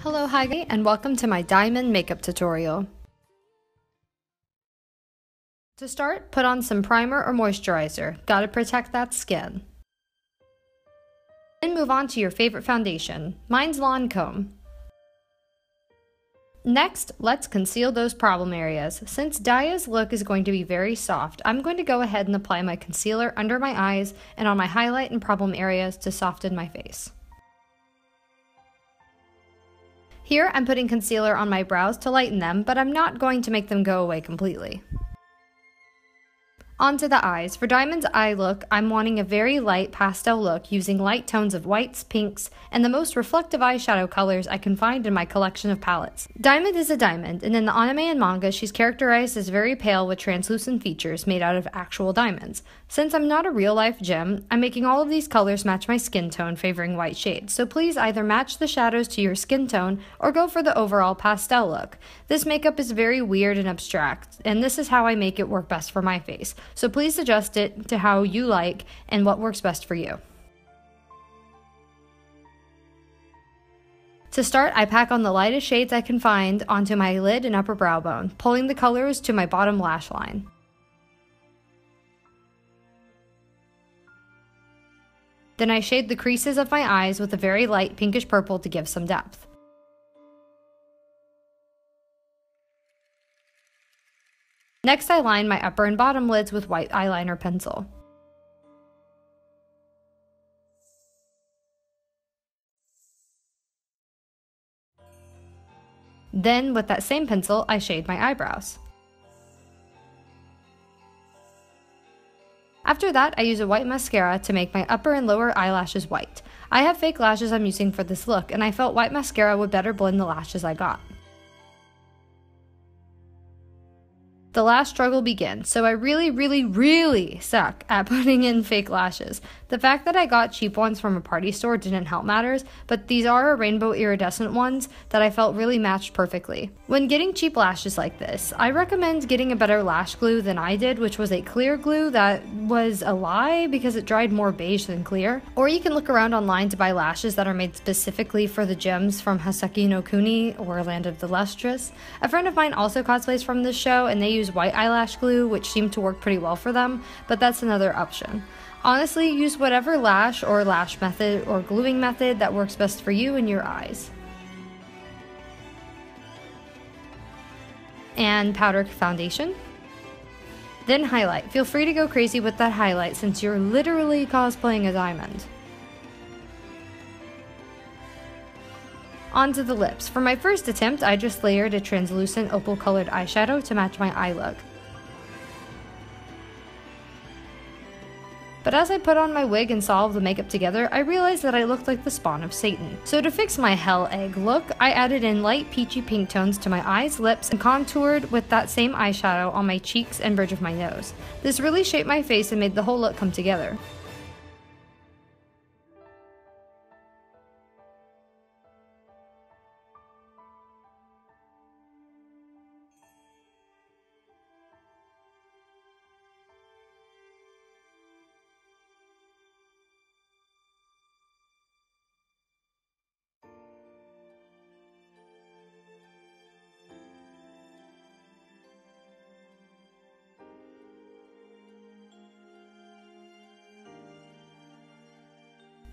Hello, hi and welcome to my Diamond makeup tutorial. To start, put on some primer or moisturizer. Gotta protect that skin. Then move on to your favorite foundation. Mine's Lancome. Next, let's conceal those problem areas. Since Dia's look is going to be very soft, I'm going to go ahead and apply my concealer under my eyes and on my highlight and problem areas to soften my face. Here, I'm putting concealer on my brows to lighten them, but I'm not going to make them go away completely. Onto the eyes. For Diamond's eye look, I'm wanting a very light pastel look using light tones of whites, pinks, and the most reflective eyeshadow colors I can find in my collection of palettes. Diamond is a diamond, and in the anime and manga, she's characterized as very pale with translucent features made out of actual diamonds. Since I'm not a real-life gem, I'm making all of these colors match my skin tone, favoring white shades, so please either match the shadows to your skin tone or go for the overall pastel look. This makeup is very weird and abstract, and this is how I make it work best for my face. So please adjust it to how you like and what works best for you. To start, I pack on the lightest shades I can find onto my lid and upper brow bone, pulling the colors to my bottom lash line. Then I shade the creases of my eyes with a very light pinkish purple to give some depth. Next, I line my upper and bottom lids with white eyeliner pencil. Then, with that same pencil, I shade my eyebrows. After that, I use a white mascara to make my upper and lower eyelashes white. I have fake lashes I'm using for this look, and I felt white mascara would better blend the lashes I got. The lash struggle begins, so I really suck at putting in fake lashes. The fact that I got cheap ones from a party store didn't help matters, but these are rainbow iridescent ones that I felt really matched perfectly. When getting cheap lashes like this, I recommend getting a better lash glue than I did, which was a clear glue that was a lie because it dried more beige than clear. Or you can look around online to buy lashes that are made specifically for the gems from Haseki no Kuni or Land of the Lustrous. A friend of mine also cosplays from this show, and they use white eyelash glue, which seemed to work pretty well for them, but that's another option. Honestly, use whatever lash or lash method or gluing method that works best for you and your eyes. And powder foundation. Then highlight. Feel free to go crazy with that highlight since you're literally cosplaying a diamond. Onto the lips. For my first attempt, I just layered a translucent opal colored eyeshadow to match my eye look. But as I put on my wig and solved the makeup together, I realized that I looked like the spawn of Satan. So to fix my hell egg look, I added in light peachy pink tones to my eyes, lips, and contoured with that same eyeshadow on my cheeks and bridge of my nose. This really shaped my face and made the whole look come together.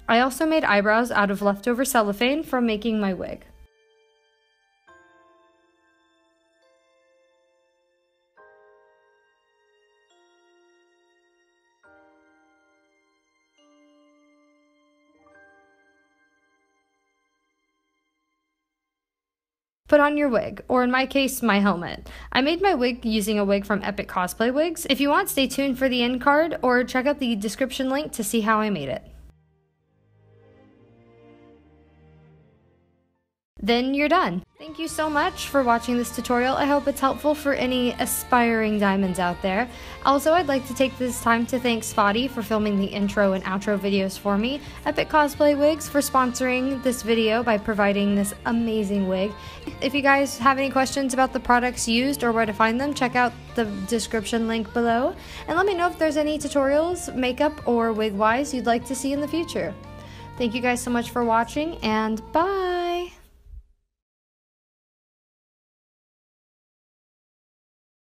I also made eyebrows out of leftover cellophane from making my wig. Put on your wig, or in my case, my helmet. I made my wig using a wig from Epic Cosplay Wigs. If you want, stay tuned for the end card or check out the description link to see how I made it. then you're done. Thank you so much for watching this tutorial. I hope it's helpful for any aspiring diamonds out there. Also, I'd like to take this time to thank Spotty for filming the intro and outro videos for me, Epic Cosplay Wigs for sponsoring this video by providing this amazing wig. If you guys have any questions about the products used or where to find them, check out the description link below. And let me know if there's any tutorials, makeup, or wig-wise you'd like to see in the future. Thank you guys so much for watching, and bye!